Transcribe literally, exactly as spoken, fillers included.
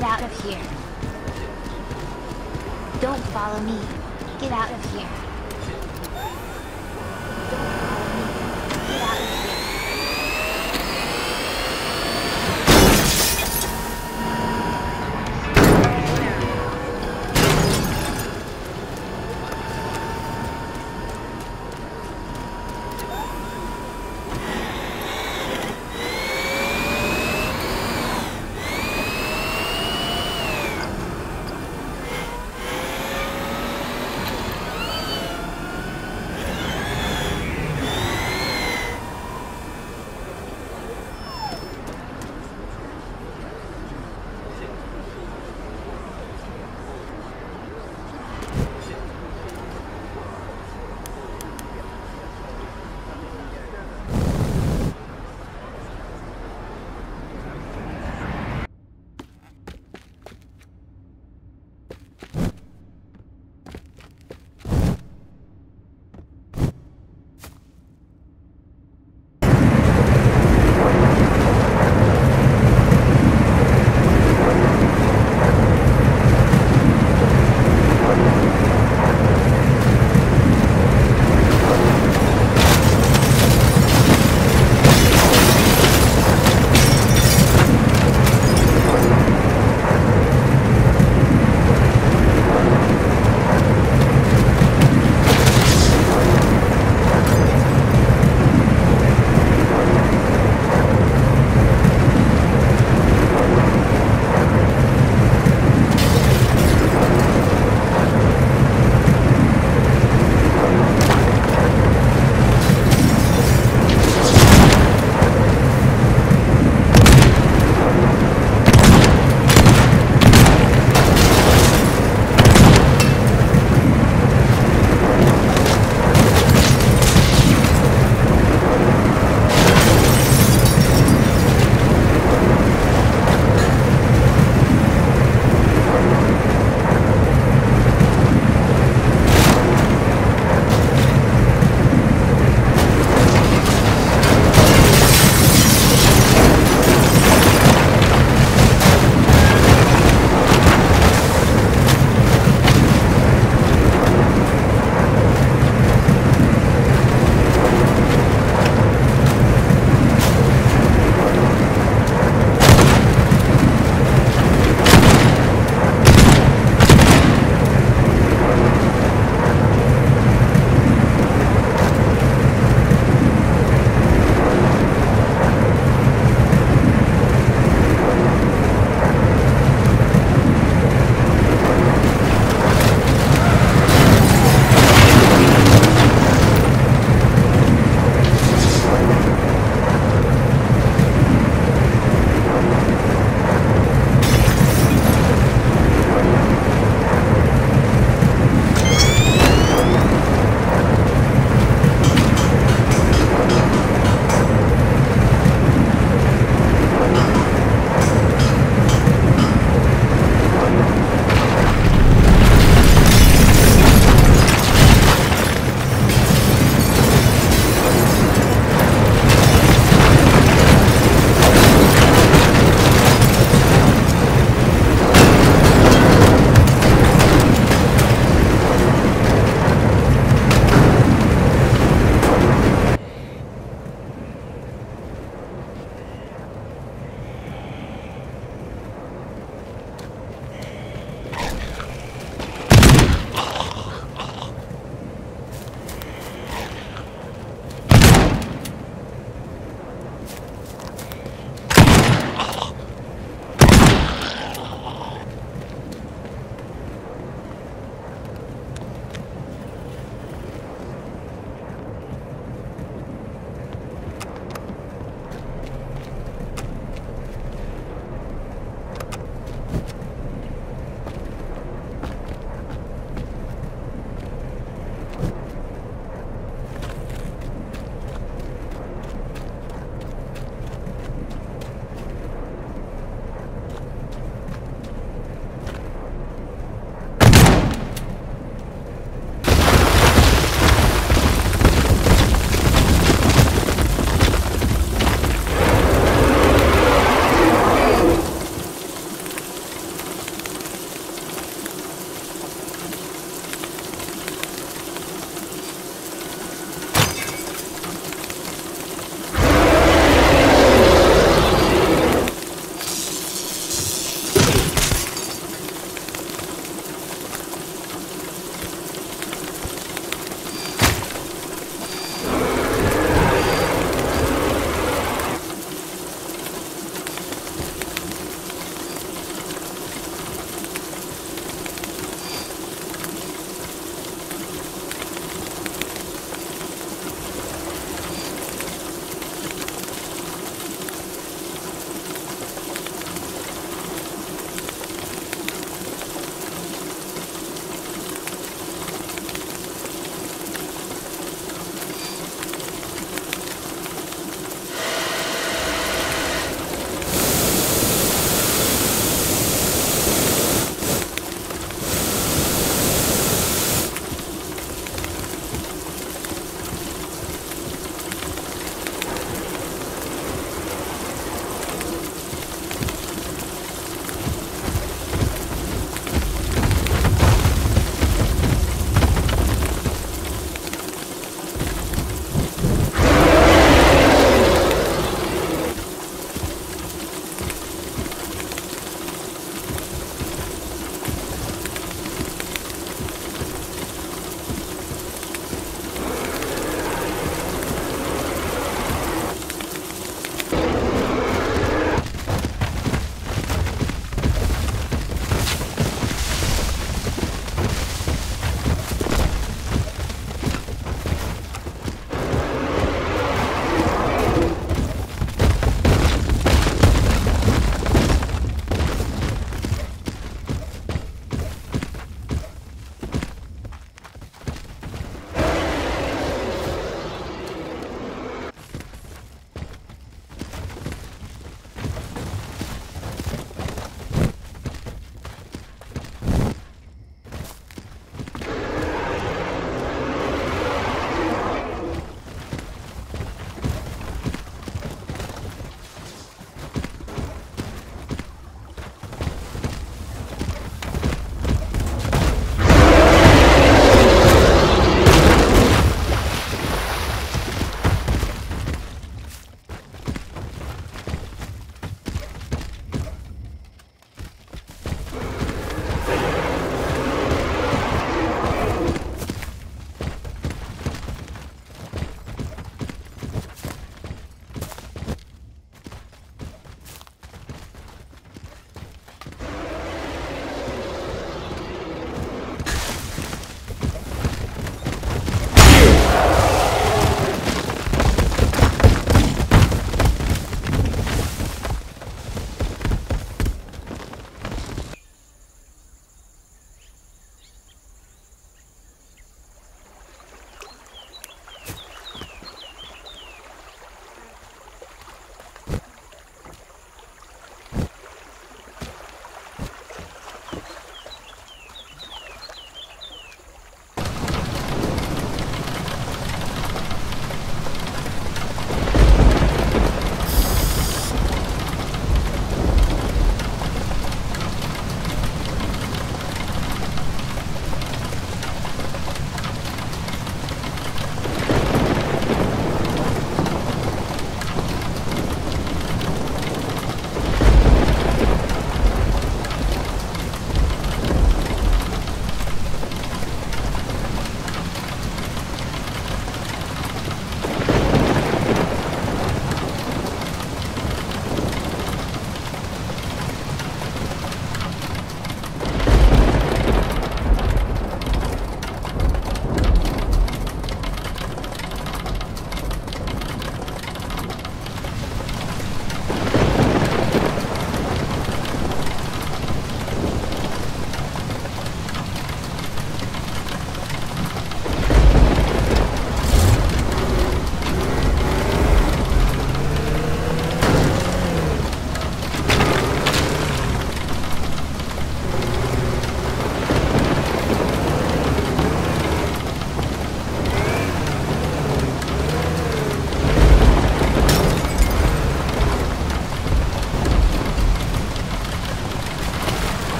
Get out of here. Don't follow me. Get out of here.